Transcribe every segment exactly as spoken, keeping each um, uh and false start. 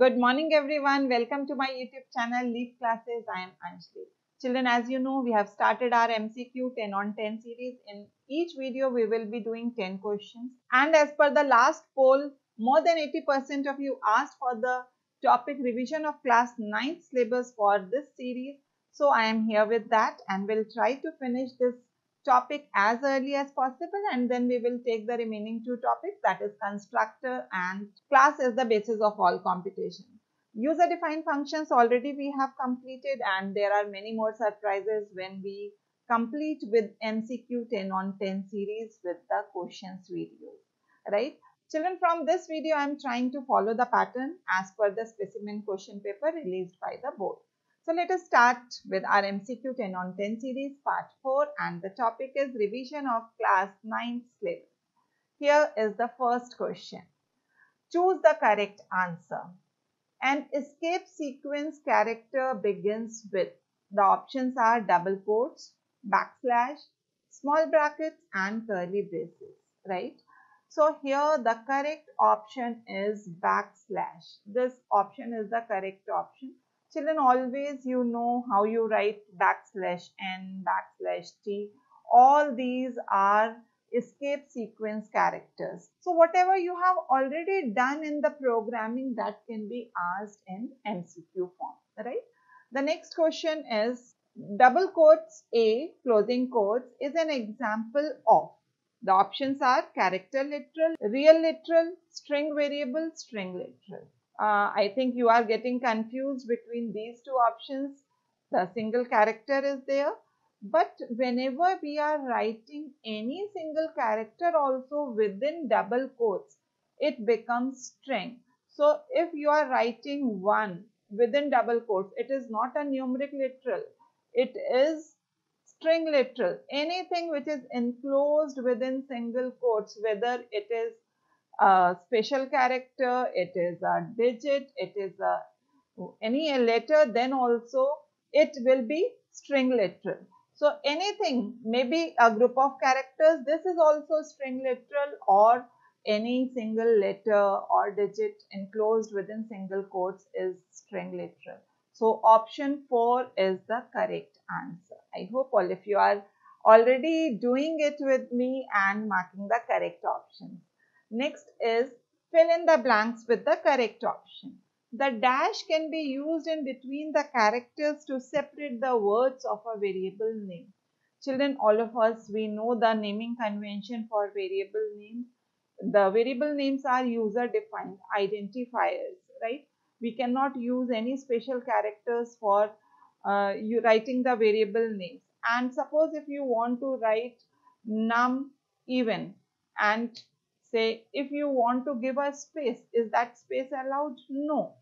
Good morning everyone. Welcome to my YouTube channel Leaf Classes. I am Anjali. Children, as you know, we have started our M C Q ten on ten series. In each video we will be doing ten questions, and as per the last poll, more than eighty percent of you asked for the topic revision of class nine syllabus for this series. So I am here with that, and we'll try to finish this topic as early as possible, and then we will take the remaining two topics, that is constructor and class is the basis of all computation. User defined functions already we have completed, and there are many more surprises when we complete with M C Q ten on ten series with the questions videos. Right? Children, from this video I am trying to follow the pattern as per the specimen question paper released by the board. So let us start with our M C Q ten on ten series part four, and the topic is revision of class nine syllabus. Here is the first question. Choose the correct answer. An escape sequence character begins with. The options are double quotes, backslash, small brackets and curly braces. Right? So here the correct option is backslash. This option is the correct option. Children, always you know how you write backslash n, backslash t. All these are escape sequence characters. So whatever you have already done in the programming, that can be asked in M C Q form. Right? The next question is double quotes A, closing quotes, is an example of. The options are character literal, real literal, string variable, string literal. Uh, I think you are getting confused between these two options. The single character is there, but whenever we are writing any single character also within double quotes, it becomes string. So if you are writing one within double quotes, it is not a numeric literal, it is string literal. Anything which is enclosed within single quotes, whether it is a special character, it is a digit, it is a any a letter, then also it will be string literal. So anything, maybe a group of characters, this is also string literal, or any single letter or digit enclosed within single quotes is string literal. So option four is the correct answer. I hope all of you are already doing it with me and marking the correct option. Next is fill in the blanks with the correct option. The dash can be used in between the characters to separate the words of a variable name. Children, all of us, we know the naming convention for variable names. The variable names are user defined identifiers, right? We cannot use any special characters for uh, you writing the variable names. And suppose if you want to write num even, and say if you want to give a space, is that space allowed? No.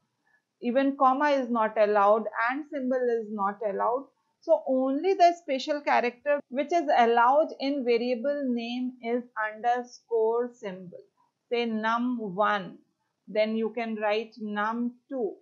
Even comma is not allowed and symbol is not allowed. So only the special character which is allowed in variable name is underscore symbol. Say num one, then you can write num two,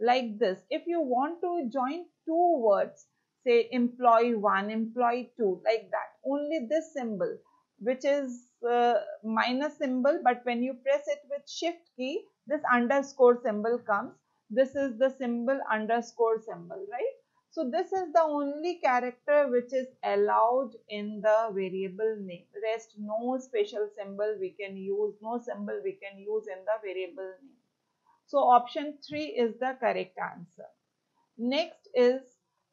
like this. If you want to join two words, say employee one, employee two, like that. Only this symbol, which is uh, minus symbol, but when you press it with shift key, this underscore symbol comes. This is the symbol underscore symbol, right? So this is the only character which is allowed in the variable name. Rest, no special symbol we can use, no symbol we can use in the variable name. So option three is the correct answer. Next is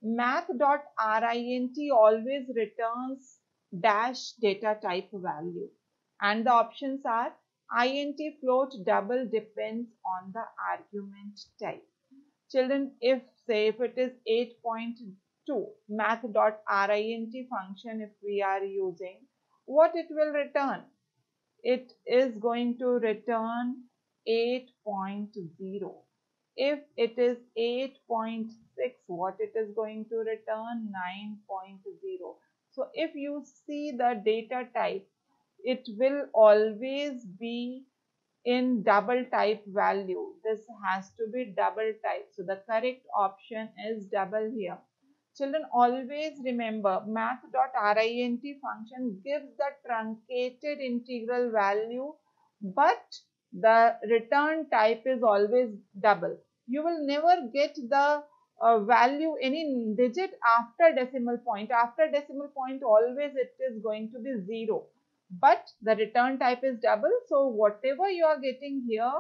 math.rint always returns dash data type value, and the options are int, float, double, depends on the argument type. Children, if say if it is eight point two math.rint function, if we are using, what it will return? It is going to return eight point zero. If it is eight point six, what it is going to return? nine point zero. So if you see the data type, it will always be in double type value. This has to be double type. So the correct option is double here. Children, always remember math.rint function gives the truncated integral value, but the return type is always double. You will never get the uh, value any digit after decimal point. After decimal point always it is going to be zero, but the return type is double. So whatever you are getting here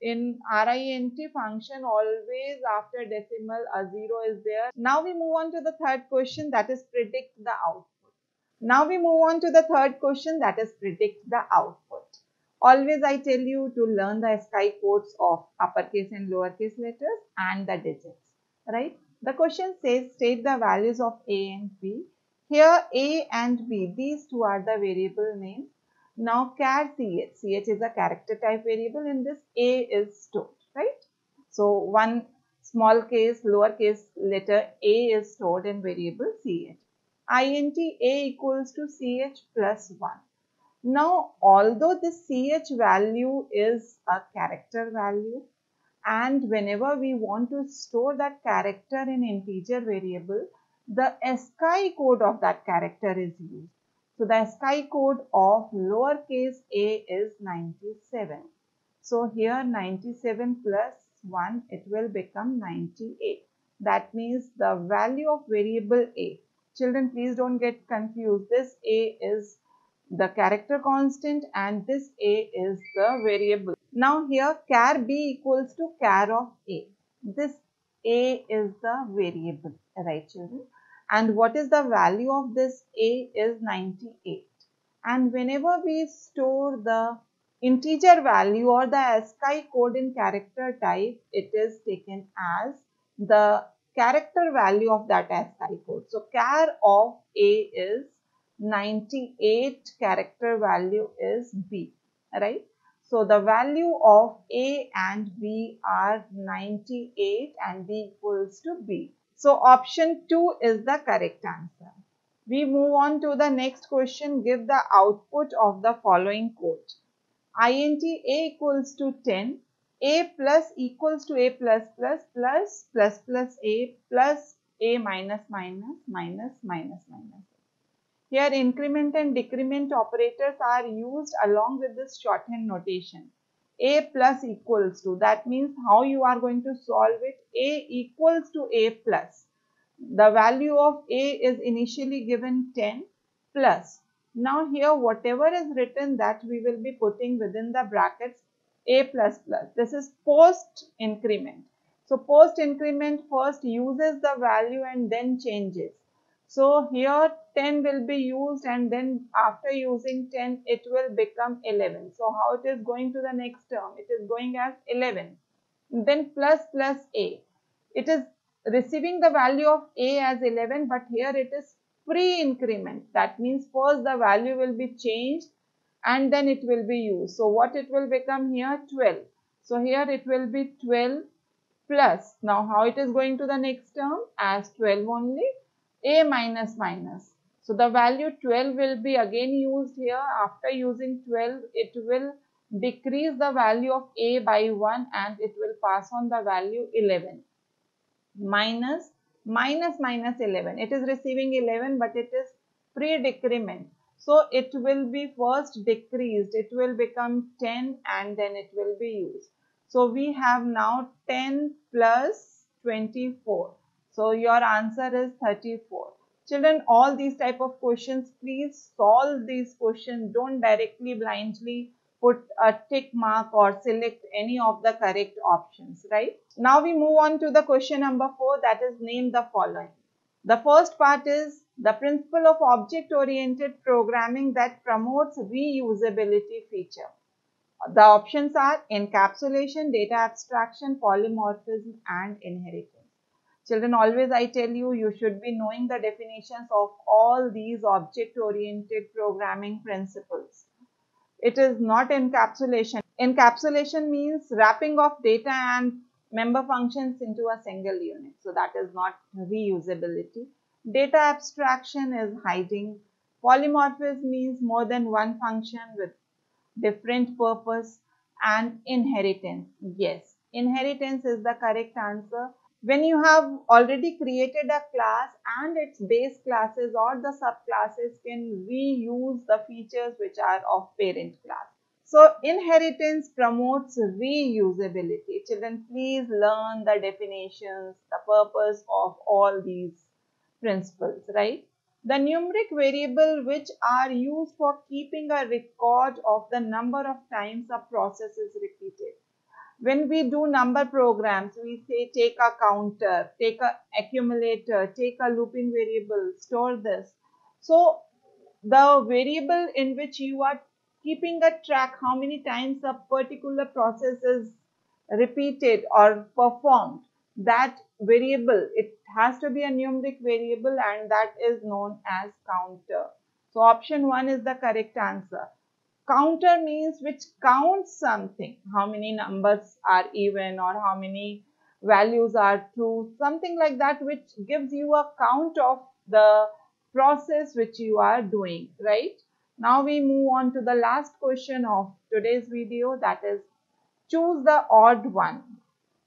in RINT function, always after decimal a zero is there. Now we move on to the third question, that is predict the output. Now we move on to the third question, that is predict the output. Always I tell you to learn the ASCII codes of uppercase and lowercase letters and the digits, right? The question says state the values of A and B. Here A and B, these two are the variable names. Now char ch, ch is a character type variable, in this A is stored, right? So one small case, lowercase letter A is stored in variable ch. Int A equals to ch plus one. Now although this ch value is a character value, and whenever we want to store that character in integer variable, the ASCII code of that character is used. So the ASCII code of lowercase a is ninety-seven. So here ninety-seven plus one, it will become ninety-eight. That means the value of variable a. Children, please don't get confused. This a is the character constant and this a is the variable. Now here char b equals to char of a. This a is the variable, right children? And what is the value of this a is ninety-eight. And whenever we store the integer value or the ASCII code in character type, it is taken as the character value of that ASCII code. So char of a is ninety-eight, character value is b, right? So the value of a and b are ninety-eight and b equals to b. So option two is the correct answer. We move on to the next question. Give the output of the following code. Int a equals to ten, a plus equals to a plus plus plus plus plus a plus a minus minus minus minus minus. Here increment and decrement operators are used along with this shorthand notation. A plus equals to, that means how you are going to solve it, a equals to a plus. The value of a is initially given ten plus. Now here whatever is written, that we will be putting within the brackets a plus plus. This is post increment. So post increment first uses the value and then changes. So here ten will be used and then after using ten, it will become eleven. So how it is going to the next term? It is going as eleven. Then plus plus a. It is receiving the value of a as eleven, but here it is pre-increment. That means first the value will be changed and then it will be used. So what it will become here? twelve. So here it will be twelve plus. Now how it is going to the next term? As twelve only. A minus minus. So the value twelve will be again used here. After using twelve, it will decrease the value of a by one and it will pass on the value eleven. Minus minus minus eleven. It is receiving eleven, but it is pre-decrement. So it will be first decreased. It will become ten and then it will be used. So we have now ten plus twenty-four. So your answer is thirty-four. Children, all these type of questions, please solve these questions. Don't directly blindly put a tick mark or select any of the correct options, right? Now we move on to the question number four, that is name the following. The first part is the principle of object-oriented programming that promotes reusability feature. The options are encapsulation, data abstraction, polymorphism and inheritance. Children, always I tell you, you should be knowing the definitions of all these object-oriented programming principles. It is not encapsulation. Encapsulation means wrapping of data and member functions into a single unit. So that is not reusability. Data abstraction is hiding. Polymorphism means more than one function with different purpose. And inheritance. Yes, inheritance is the correct answer. When you have already created a class and its base classes or the subclasses can reuse the features which are of parent class. So inheritance promotes reusability. Children, please learn the definitions, the purpose of all these principles, right? The numeric variable which are used for keeping a record of the number of times a process is repeated. When we do number programs, we say take a counter, take a accumulator, take a looping variable, store this. So the variable in which you are keeping a track how many times a particular process is repeated or performed, that variable, it has to be a numeric variable and that is known as counter. So option one is the correct answer. Counter means which counts something, how many numbers are even or how many values are true, something like that, which gives you a count of the process which you are doing, right? Now we move on to the last question of today's video, that is choose the odd one.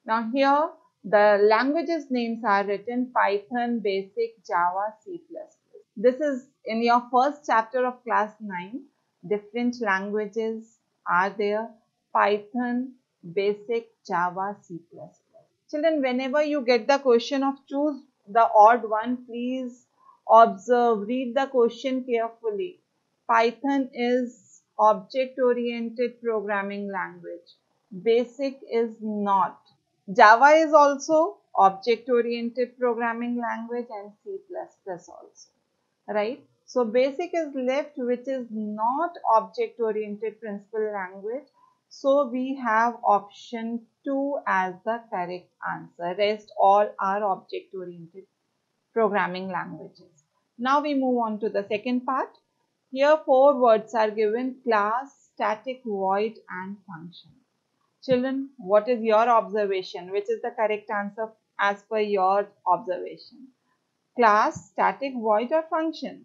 Now here the languages names are written Python, Basic, Java, C plus plus. This is in your first chapter of class nine. Different languages are there, Python, Basic, Java, C plus plus. Children, whenever you get the question of choose the odd one, please observe, read the question carefully. Python is object-oriented programming language. Basic is not. Java is also object-oriented programming language and C plus plus also, right? So Basic is left, which is not object-oriented principal language. So we have option two as the correct answer. Rest all are object-oriented programming languages. Now we move on to the second part. Here four words are given: class, static, void and function. Children, what is your observation? Which is the correct answer as per your observation? Class, static, void or function?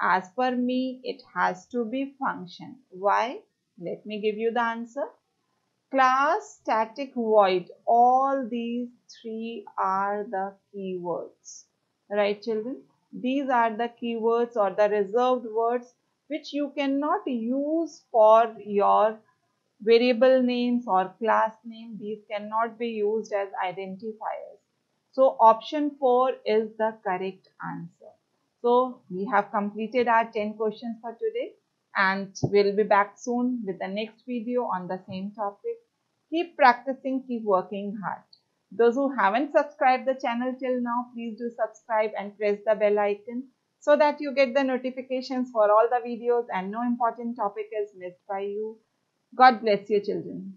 As per me, it has to be function. Why? Let me give you the answer. Class, static, void. All these three are the keywords. Right, children? These are the keywords or the reserved words which you cannot use for your variable names or class name. These cannot be used as identifiers. So option four is the correct answer. So we have completed our ten questions for today and we'll be back soon with the next video on the same topic. Keep practicing, keep working hard. Those who haven't subscribed the channel till now, please do subscribe and press the bell icon so that you get the notifications for all the videos and no important topic is missed by you. God bless you, children.